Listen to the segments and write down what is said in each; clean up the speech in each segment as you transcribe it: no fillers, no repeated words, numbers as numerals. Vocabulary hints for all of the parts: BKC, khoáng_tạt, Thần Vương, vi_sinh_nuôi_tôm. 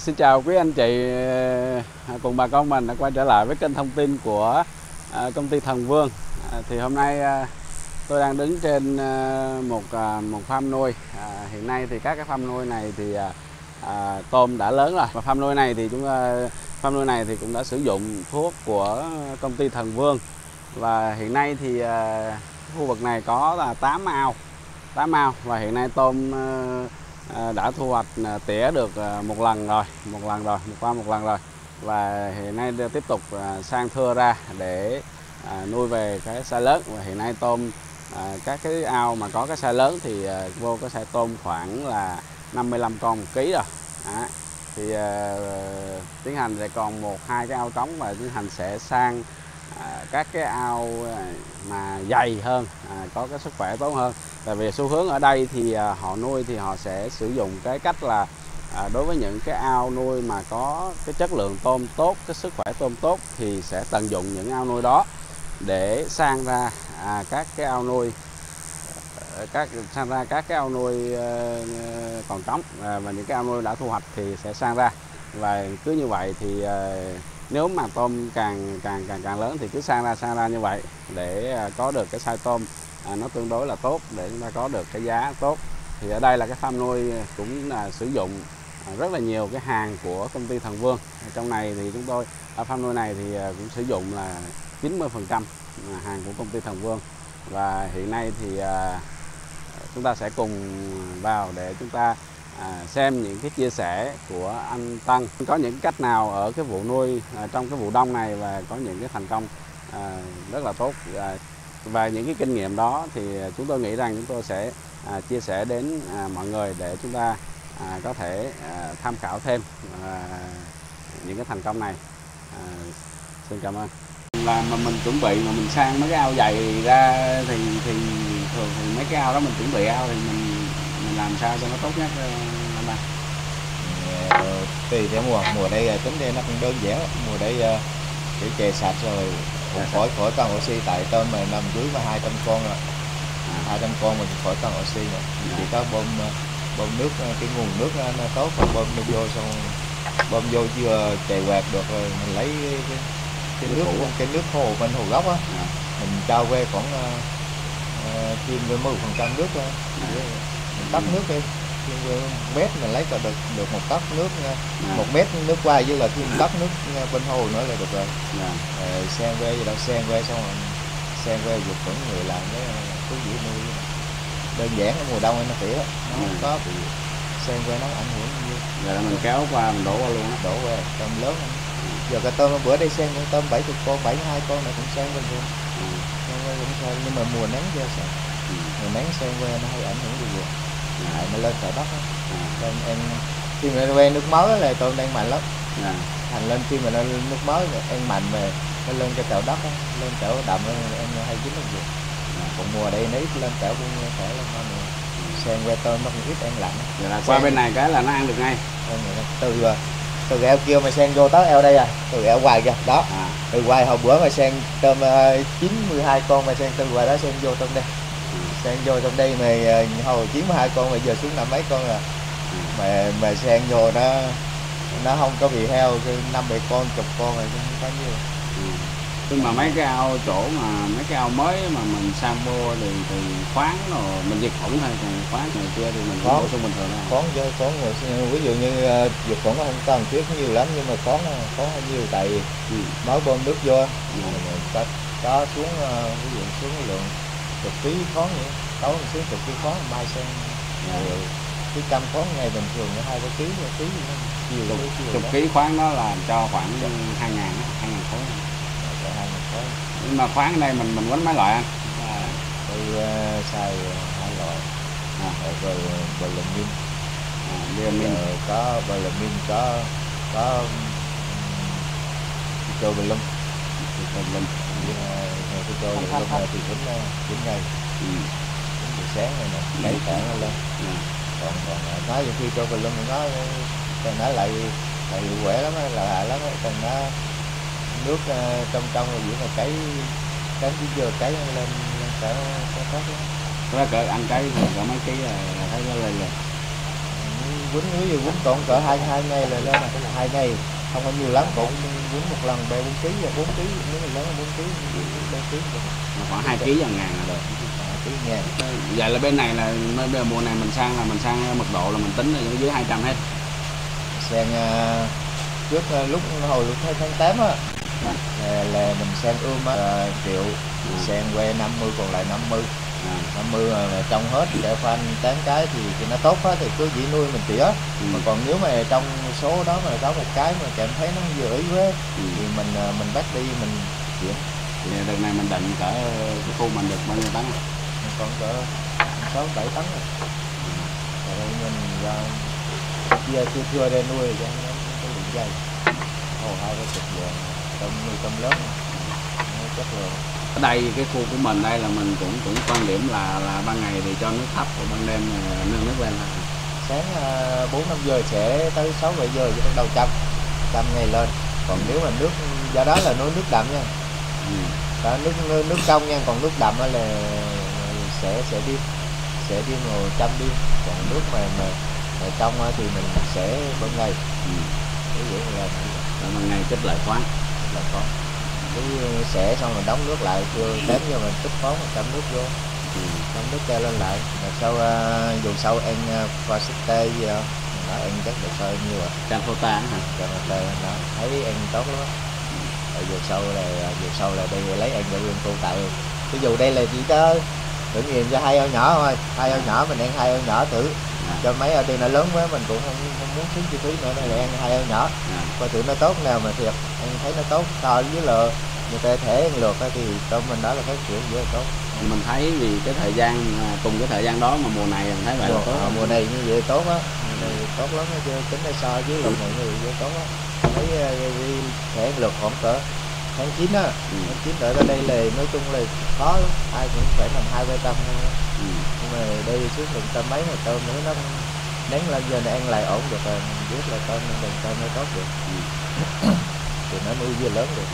Xin chào quý anh chị cùng bà con mình đã quay trở lại với kênh thông tin của công ty Thần Vương. Thì hôm nay tôi đang đứng trên một farm nuôi. Hiện nay thì các cái farm nuôi này thì tôm đã lớn rồi, và farm nuôi này thì cũng đã sử dụng thuốc của công ty Thần Vương. Và hiện nay thì khu vực này có là 8 ao, và hiện nay tôm đã thu hoạch tỉa được một lần rồi, và hiện nay tiếp tục sang thưa ra để nuôi về cái size lớn. Và hiện nay tôm các cái ao mà có cái size lớn thì vô cái size tôm khoảng là 55 con 1 kg rồi. Đó. Thì tiến hành lại còn 1-2 cái ao trống, và tiến hành sẽ sang các cái ao mà dày hơn, có cái sức khỏe tốt hơn. Tại vì xu hướng ở đây thì họ nuôi thì họ sẽ sử dụng cái cách là đối với những cái ao nuôi mà có cái chất lượng tôm tốt, cái sức khỏe tôm tốt thì sẽ tận dụng những ao nuôi đó để sang ra các cái ao nuôi còn trống, và những cái ao nuôi đã thu hoạch thì sẽ sang ra. Và cứ như vậy thì nếu mà tôm càng lớn thì cứ sang ra như vậy để có được cái size tôm nó tương đối là tốt, để chúng ta có được cái giá tốt. Thì ở đây là cái farm nuôi cũng sử dụng rất là nhiều cái hàng của công ty Thần Vương. Trong này thì chúng tôi ở farm nuôi này thì cũng sử dụng là 90% hàng của công ty Thần Vương. Và hiện nay thì chúng ta sẽ cùng vào để chúng ta xem những cái chia sẻ của anh Tân có những cách nào ở cái vụ nuôi trong cái vụ đông này, và có những cái thành công rất là tốt, và những cái kinh nghiệm đó thì chúng tôi nghĩ rằng chúng tôi sẽ chia sẻ đến mọi người để chúng ta có thể tham khảo thêm những cái thành công này. Xin cảm ơn. Là mà mình chuẩn bị mà mình sang mấy cái ao dày ra thì thường thì mấy cái ao đó mình chuẩn bị ao thì mình làm sao cho nó tốt nhất anh ba? Tùy theo mùa đây tính đây nó cũng đơn giản, mùa đây chỉ chè sạch rồi cũng khỏi cần oxy, tại tôm mà nằm dưới và 200 con rồi, 200 con mình khỏi cần oxy nữa, chỉ có bơm nước, cái nguồn nước nó tốt và bơm nó vô, xong bơm vô chưa chạy quạt được rồi mình lấy cái nước hồ gốc á, mình trao về khoảng chiên với 10% nước thôi, mình tắt nước đi, mét mình lấy được một tấc nước, 1 mét nước qua với là thêm tấc nước bên hồ nữa là được rồi. Sen quê gì đâu, sen quê xong rồi sen quê dục vẫn người làm cái cứ gì nuôi đơn giản. Ở mùa đông nó tỉa nó có bị sen quê nó ảnh hưởng như vậy là mình kéo qua mình đổ qua luôn á, đổ về tôm lớn. Giờ cái tôm bữa đây sen con tôm 70 con 72 con này cũng sen bình thường, nhưng mà mùa nắng ra sao mùa nắng sen quê nó hay ảnh hưởng gì vậy. Lại nó lên trời đất á, em khi mình quen nước mới là tôm đang mạnh lắm, thành lên khi mình lên nước mới em mạnh về nó lên cái trời đất á, lên chỗ đậm em hay dính được gì. Còn mùa đây nấy lên chỗ cũng phải lên con sen que tôm nó cũng ít ăn lạnh. Giờ là qua bên này cái là nó ăn được ngay. Từ eo kia mà sen vô tới eo đây à, từ eo hoài kìa đó, từ hoài hồi bữa mà sen tôm 92 con mà sen từ hoài đó sen vô tôm đây. Sen vô trong đây mà hồi 92 con mà giờ xuống 5 mấy con rồi, mà sen vô nó không có bị heo, 5-7 con, 10 con rồi không có nhiều. Nhưng mà mấy cái ao chỗ mà mấy cái ao mới mà mình sampo thì khoáng rồi mình diệt khuẩn thôi, còn khoáng này kia thì mình bổ sung bình thường thôi. Khoáng với khoáng rồi, ví dụ như diệt khuẩn nó không cần thiết nhiều lắm, nhưng mà khoáng hơi nhiều tại mới bơm nước vô, mình có xuống ví dụ xuống lượng 10 kg khoáng nữa, tối mình xuống 10 kg khoáng, mai xem cái 100 khoáng ngày bình thường nó 2-3 kg, 1 kg nhiều lắm. 10 kg khoáng đó là cho khoảng 2.000 khối. Nhưng mà khoáng ở đây mình quánh mấy loại anh? Tôi xài 2 loại, rồi vitamin, có vitamin, có vitamin thì tôi thì đến ngày buổi sáng này nè lấy tảng nó lên, còn nói nhiều khi cho bình luận nó lại hiệu quả lắm, là hại lắm, còn nó nước trong rồi giữa là cái giờ cái lên cả có cỡ anh cái thì cả mấy ký là thấy nó lên rồi quýnh nếu như quýnh còn cỡ 2 ngày là lên, 2 ngày không có nhiều lắm, cũng quýnh một lần bè 4 kg là 4 kg, nếu mà lớn 4 kg 3 kg khoảng 2 kg gần ngàn là được. Vậy là bên này là nơi mùa này mình sang là mình sang mật độ là mình tính là dưới 200 hết. Sang trước lúc hồi lúc tháng 8 á là mình sang ươm á 1 triệu, sang que 50 còn lại 50 mà trong hết để khoanh tán cái thì nó tốt hết thì cứ chỉ nuôi mình tỉa. Mà còn nếu mà trong số đó mà có một cái mà cảm thấy nó vừa ý quá thì mình bắt đi mình chuyển. Thì đợt này mình định cỡ cái khu mình được bao nhiêu tấn? Còn cỡ 6-7 tấn rồi. Rồi mình ra chia để nuôi cho nó có lượng dày. Hồi 20 lượng tôm lớn nó chất lượng. Ở đây cái khu của mình đây là mình cũng quan điểm là ban ngày thì cho nước thấp, rồi ban đêm nâng nước lên. Sáng 4-5 giờ sẽ tới 6-7 giờ thì bắt đầu chăm ngày lên. Còn nếu mà nước do đó là nuôi nước đậm nha. Đó, nước trong nha, còn nước đậm là sẽ đi ngồi chăm đi, còn nước mà trong thì mình sẽ ban ngày ban ngày tích lại khoáng cứ sẽ xong rồi đóng nước lại, chưa đến giờ mình tích khoáng mình chăm nước vô, chăm nước cho lên lại rồi sau dù sau em qua xích tê gì đó em chắc được sao nhiều rồi chăm phô ta đó thấy em tốt lắm. Rồi dù sau là đi lấy em để nguyên cô tại ví dụ đây là chỉ có tự nhiên cho 2 ao nhỏ thôi, 2 ao nhỏ mình ăn 2 ao nhỏ thử cho mấy ao đi nó lớn quá mình cũng không muốn phí chi phí nữa nên là ăn 2 ao nhỏ coi thử nó tốt nào mà thiệt em thấy nó tốt so với là người ta thể lượt thì tôm mình đó là phát triển rất là tốt. Mình thấy vì cái thời gian cùng cái thời gian đó mà mùa này mình thấy vậy là tốt. Mùa này như vậy tốt á, tốt lắm chứ tính là so với lần này như vậy tốt á. Thấy thể lực khoảng cỡ tháng 9 á, tháng 9 ở đây là nói chung là khó, ai cũng phải làm 2-3 trăm nhưng mà đây xuống được tôm mấy mà tôm nữa nó nén lên giờ này ăn lại ổn được rồi, mình biết là tôm nó tốt được thì nó nuôi vừa lớn được.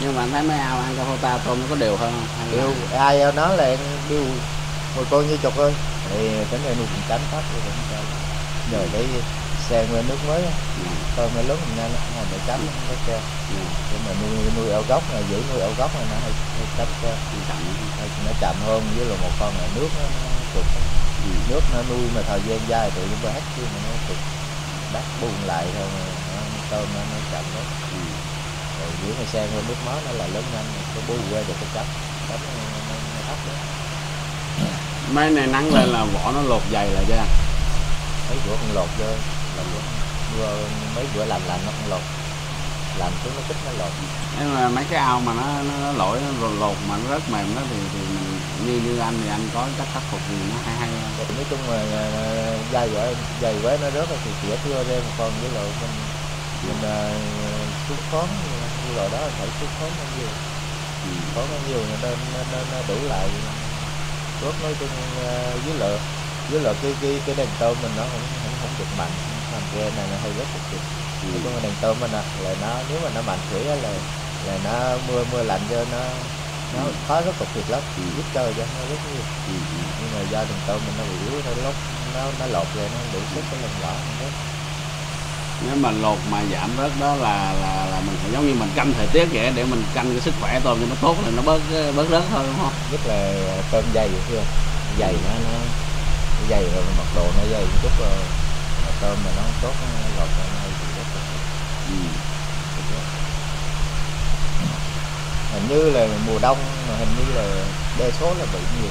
Nhưng mà anh thấy mấy ao ăn cho ta tôm nó có đều hơn không? Điều ai nói là điều mồi coi như chục thôi thì tính là nuôi cũng tránh thấp rồi để xe nguyên nước mới tôm nó lớn mình nó để tránh nó kêu nhưng mà nuôi ao gốc là giữ nuôi ao gốc là nó hơi tránh kêu nó chậm hơn với là một con là nước nó cực nước nó nuôi mà thời gian dài tụi chúng ta hết khi mà nó cực bắt buông lại thôi mà tôm nó chậm đó rồi dưới mà xe nguyên nước mới nó là lớn nhanh nó bù qua được cái tránh nó thấp đó. Mấy này nắng lên là vỏ nó lột dày lại ra mấy bữa không lột vô mấy bữa lạnh nó không lột làm xuống nó kích nó lột. Nhưng mà mấy cái ao mà nó lỗi nó lột mà nó rất mềm đó thì như anh thì anh có cách khắc phục gì nó hay nói chung là dày quá nó rớt thì chỉ thưa ra một con với lội mình xuống khóm như loại đó phải xuống khóm bao nhiêu nó đủ lại rớt nói chung với lợi cái đàn tôm mình nó không được mạnh, thành ra này nó hơi rất cực kỳ. Nhưng mà đàn tôm mình là nó nếu mà nó mạnh thủy là nó mưa lạnh cho nó khó rất cực kỳ lắm, giúp trời cho nó rất nhiều. Nhưng mà do đàn tôm mình nó bị yếu nó lóc nó lột rồi nó đủ sức cái lần nhỏ hết. Nếu mà lột mà giảm rớt đó là mình phải giống như mình canh thời tiết vậy để mình canh cái sức khỏe tôm cho nó tốt là nó bớt rớt thôi đúng không? Nhất là tôm dày vậy chưa? Dày nó dày rồi mặc đồ nó dày một chút rồi tôm mà nó tốt nó lột ra nó hơi bị rất là hình như là mùa đông mà hình như là đa số là bị nhiều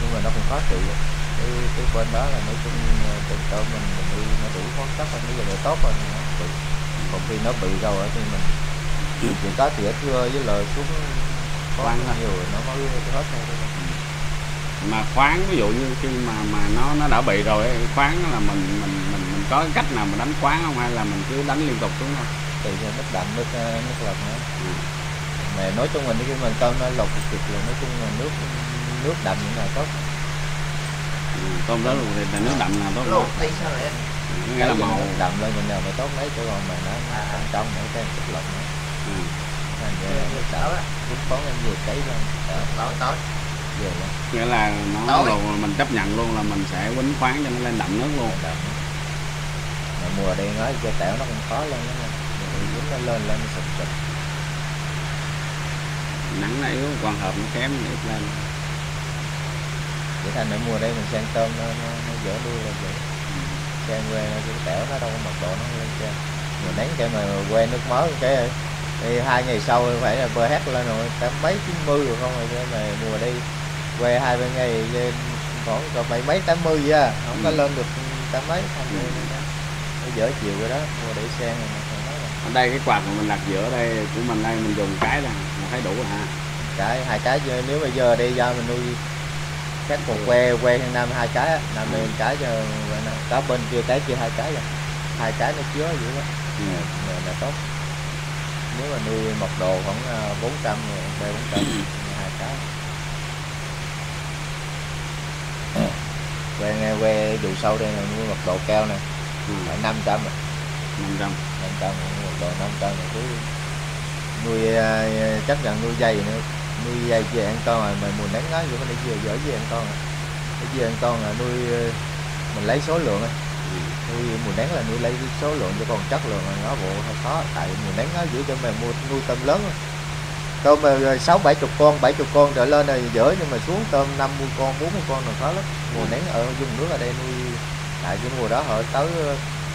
nhưng mà nó cũng khó chịu cái bên đó là nói chung từng tôm mình đi nó đủ khoáng chất rồi bây giờ nó tốt rồi nó bị còn khi nó bị rồi thì mình chỉ có tỉa thưa với lời xuống khoáng nhiều rồi nó mới hết thôi. Mà khoáng ví dụ như khi mà nó đã bị rồi khoáng là mình có cách nào mà đánh khoáng không hay là mình cứ đánh liên tục đúng không? Tùy theo nước đậm nước lọc nữa. Mà nói chung mình khi mình tôm nó lọc cực là nói chung là nước đậm là tốt. Tôm đó thì nước đậm là tốt luôn. Nghĩa là màu đậm lên mình nào mà tốt đấy chứ còn mà nó trong nữa cái cực lọc nữa. Nước đậm cũng có em vừa cấy lên tối. Nghĩa là nó rồi mình chấp nhận luôn là mình sẽ quýnh khoáng cho nó lên đậm nước luôn. mùa đen nói dây tẻo nó cũng khó lên đó, nó lên sụp sụp. Nắng nó yếu còn hợp nó kém nó lên. Vậy thành ở mùa đây mình sang tôm nó dở đuôi lên vậy. Sang quê nó dây tẻo nó đâu có mật độ nó lên trên. Mình đánh cái mà quê nước mới cái thì 2 ngày sau phải là bờ hát lên rồi, tám mấy 90 rồi không rồi mà mùa đi quê 2-3 ngày còn có 70-80 vậy à, không có lên được 80 không nó dở chiều rồi đó, mua để sen ở đây cái quạt mà mình đặt giữa đây của mình đây mình dùng cái là mình thấy đủ rồi hả? Cái 2 cái nếu bây giờ đi ra mình nuôi các con que hàng năm 2 cái, năm nay 1 cái giờ có bên kia cái kia 2 cái rồi, 2 cái nó chứa dữ lắm, là tốt. Nếu mà nuôi mật độ khoảng 400 rồi, 300-400 2 cái. Que dù sâu đây là nuôi mật độ cao nè, 500 rồi. 500 mật độ 500 rồi cứ nuôi chắc rằng nuôi dây nữa, nuôi dây về ăn con rồi mà mùa nắng nói vậy mình đi về dễ ăn con rồi, đi về ăn con là nuôi mình lấy số lượng thôi. Nuôi mùa nắng là nuôi lấy số lượng chứ còn chất lượng là nó bộ hơi khó, tại mùa nắng nó giữ cho mình nuôi tôm lớn rồi. Tôm rồi 6-70 con trở lên rồi dở, nhưng mà xuống tôm 50 con 40 con là khó lắm. Mùa nắng ở vùng nước ở đây nuôi tại cái mùa đó họ tới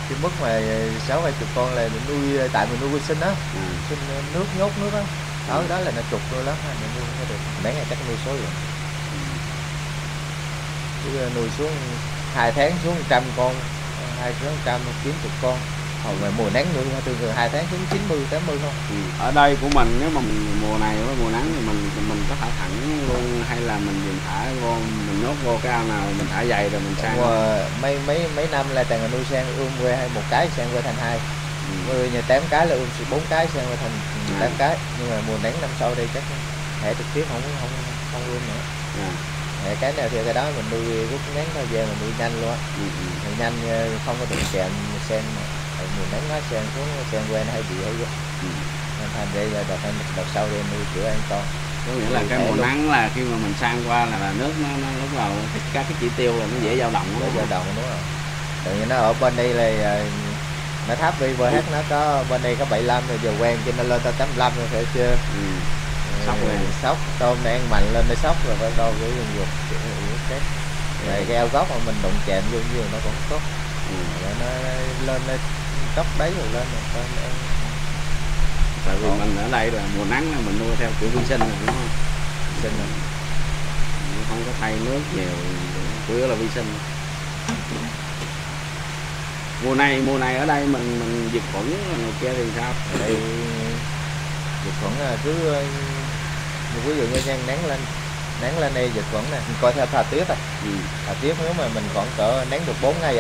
cái mức mà 60-70 con là mình nuôi, tại mình nuôi quy sinh á, sinh nước nhốt nước á đó. Đó là nó trục nuôi lắm, mình nuôi không được. Mấy ngày chắc nuôi số lượng chứ nuôi xuống 2 tháng xuống 100 con, 2 tháng 100 90 con. Hồi mà mùa nắng nuôi từ 2 tháng xuống 90-80 không. Ở đây của mình nếu mà mùa này với mùa nắng thì mình có thả thẳng luôn hay là mình dùng thả vô, mình nhốt vô cái ao nào mình thả dày rồi mình sang. Mấy năm là toàn là nuôi sang ươm quê hay 1 cái sang quê thành 2. Người nhà 8 cái là ươm 4 cái sang quê thành 8 cái, nhưng mà mùa nắng năm sau đây chắc hệ trực tiếp không ươm nữa. Cái nào thì cái đó mình nuôi rút ngắn thôi, về mình nuôi nhanh luôn á. Nuôi nhanh không có đụng chạm sen, mùa nắng nó sen xuống sen quen hay bị ấy nên thành đây là đợt sau đây nuôi chữa an toàn. Có nghĩa là cái mùa nắng là khi mà mình sang qua là nước nó lúc nào các cái chỉ tiêu là nó dễ dao động, nó dao động đúng không? Tự nhiên nó ở bên đây là nó tháp vi bờ hát nó có bên đây có 75 rồi giờ quen cho nên lên tới 85 rồi phải chưa? Sóc rồi, sóc tôm đang mạnh lên nó sóc rồi phải đâu cái dùng dục cái rồi cái ao góc mà mình đụng chạm vô nhiều nó cũng tốt, rồi nó lên nó góc đấy rồi lên rồi em. Tại vì mình ở đây là mùa nắng là mình nuôi theo kiểu vi sinh rồi đúng không? Sinh rồi, không có thay nước nhiều, chủ yếu là vi sinh. Mùa này ở đây mình diệt khuẩn người kia thì sao? Ở đây dịch khuẩn cứ ví dụ như nắng lên đây dịch khuẩn này mình coi theo thời tiết thôi. Thời tiết nếu mà mình khoảng cỡ nắng được 4 ngày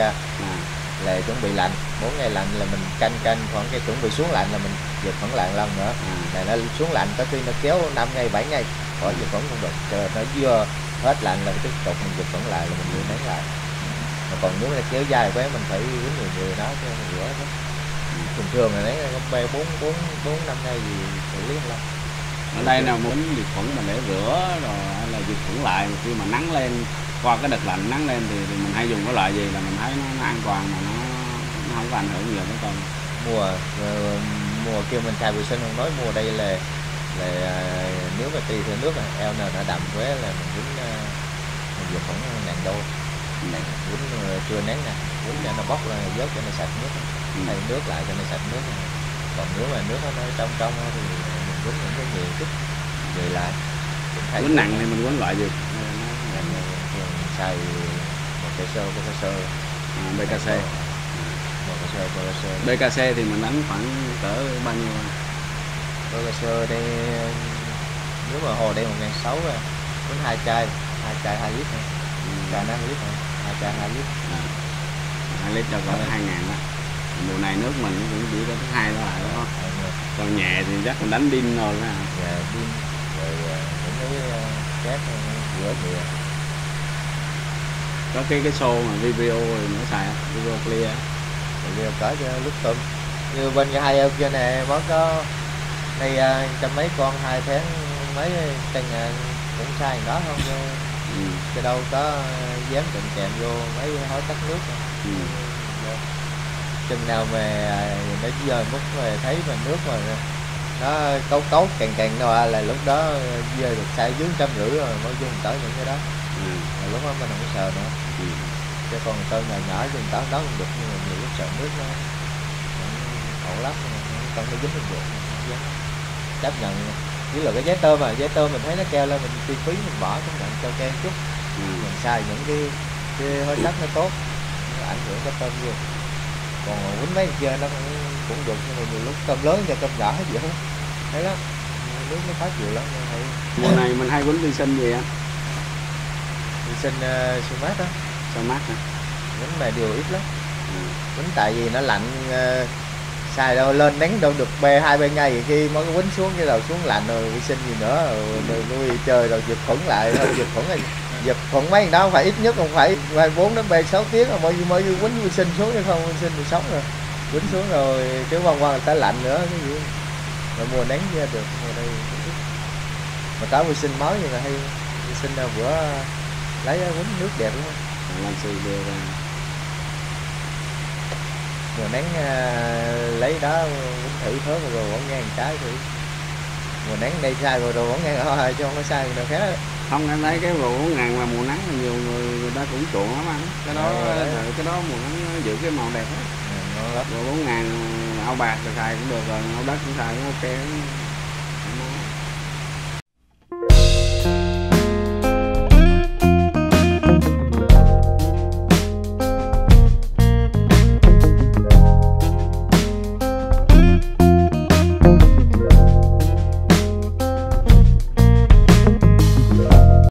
là chuẩn bị lạnh, 4 ngày lạnh là mình canh khoảng cái chuẩn bị xuống lạnh là mình dịch khuẩn lạnh lần nữa. Là nó xuống lạnh tới khi nó kéo 5 ngày 7 ngày khỏi dịch khuẩn không được, chờ nó vừa hết lạnh là tiếp tục mình dịch khuẩn lại là mình rửa nắng lại. Mà còn nếu nó kéo dài quá mình phải uống nhiều đó cho mình rửa đó. Thường thường là đấy có 4-5 ngày gì xử lý lắm. Ở đây nào muốn diệt khuẩn mình để rửa rồi hay là diệt khuẩn lại, khi mà nắng lên qua cái đợt lạnh nắng lên thì mình hay dùng cái loại gì là mình thấy nó an toàn mà nó không có ảnh hưởng nhiều tới con. Mùa kia mình xài vệ sinh không nói, mùa đây là nếu mà tùy theo nước eo nào nó đậm quá là mình dính diệt khuẩn nặng đâu. Quýnh chưa nén nè, quýnh cho nó bóc ra vớt cho nó sạch nước, thay nước lại cho nó sạch nước. Còn nếu mà nước nó trong thì mình quýnh những cái nhiều chút về lại. Quýnh nặng thì mình quýnh loại gì? Mình xài BKC thì mình đánh khoảng cỡ bao nhiêu? BKC đây nếu mà hồi đây 1.600 quýnh 2 chai 2 lít này. Cả 5 lít thôi, 2 chai 2 lít, 2 lít cho cỡ 2.000 đó. Mùa này nước mình cũng chỉ có 2 thôi lại đó. Còn nhẹ thì chắc mình đánh đinh rồi đó. Dạ, đinh rồi cũng thấy cát giữa kìa. Có cái xô mà video thì nó xài video clear. Video có cho lúc tôm. Như bên cái hai em kia nè, mới có đây 100 mấy con 2 tháng mấy từng cũng xài đó không chứ. Chứ đâu có dám đụng chạm vô mấy hối tắc nước. Chừng nào mà nó giờ mất về thấy mà nước mà nó cấu cấu càng nào là lúc đó về được xa dưới 150 rồi mới dùng tới những cái đó. Ừ. Mà lúc đó mình không sợ nữa. Ừ. Chứ còn tôm này nhỏ dùng tới đó cũng được, nhưng mà nhiều lúc sợ nước nó ổn lắm, còn nó dính được được chấp nhận. Chỉ là cái giấy tôm mình thấy nó keo lên mình chi phí mình bỏ cũng nhận cho keo chút. Ừ. Mình xài những cái hơi sắc nó tốt, nó ảnh hưởng tới tôm nhiều. Còn quýnh mấy kia nó cũng được, nhưng mà nhiều lúc tôm lớn và tôm nhỏ hết vậy không? Thấy đó, nước nó khó chịu lắm. Mùa này mình hay quýnh vi sinh gì anh? Vi sinh sơ mát đó. Sơ mát hả? Quýnh này điều ít lắm. Quýnh tại vì nó lạnh, xài đâu lên đánh đâu được bê hai bên ngay vậy khi mới quýnh xuống cái đầu xuống lạnh rồi vi sinh gì nữa rồi nuôi chơi rồi diệt khuẩn lại thôi, diệt khuẩn mấy đó phải ít nhất không phải 24 đến 36 tiếng rồi mới quýnh vi sinh xuống chứ không vi sinh thì sống rồi quýnh xuống rồi cái quăng người ta lạnh nữa cái gì rồi mùa nắng ra được mùa đây mà cá vi sinh mới vậy là hay vi sinh là bữa lấy quýnh nước đẹp đúng không làm gì đều rồi mùa nắng lấy đó quýnh thử thớt rồi bỏ ngang trái thử mùa nắng đây sai rồi đồ bỏ ngang thôi chứ không có sai đâu khác đó. Không anh thấy cái vụ ngàn là mùa nắng là nhiều người ta cũng chuộng lắm anh. Cái đó cái đó mùa nắng giữ cái màu đẹp hết. Rồi 4.000 ao bạc rồi xài cũng được rồi, ao đất cũng xài cũng ok.